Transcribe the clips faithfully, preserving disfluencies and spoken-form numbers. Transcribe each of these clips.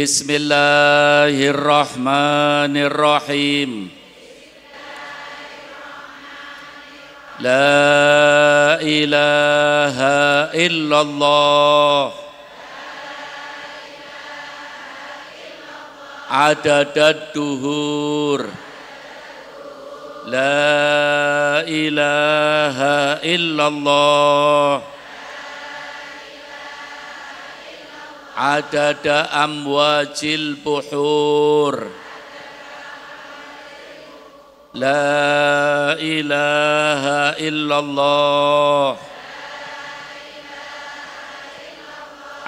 Bismillahirrahmanirrahim. La ilaha illallah. Adadad duhur. La ilaha illallah. Adada amwajil buhur. La ilaha illallah.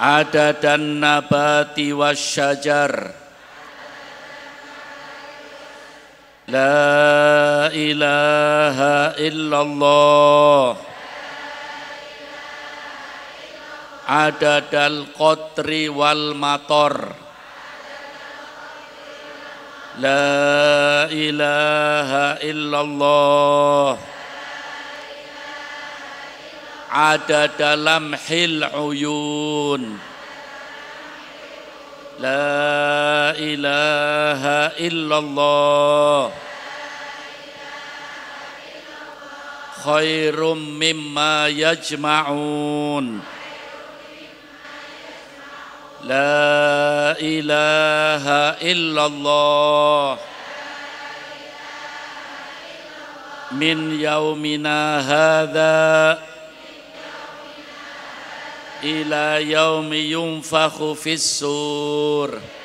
Adada nabati wasyajar. La ilaha illallah. Adadal qatri wal matar. La ilaha illallah. Adadalam hil uyun. La ilaha illallah. Khairum mimma yajma'un. La ilaha illallah. Min yaumina hadha ila yaumi yunfakhu fis sur.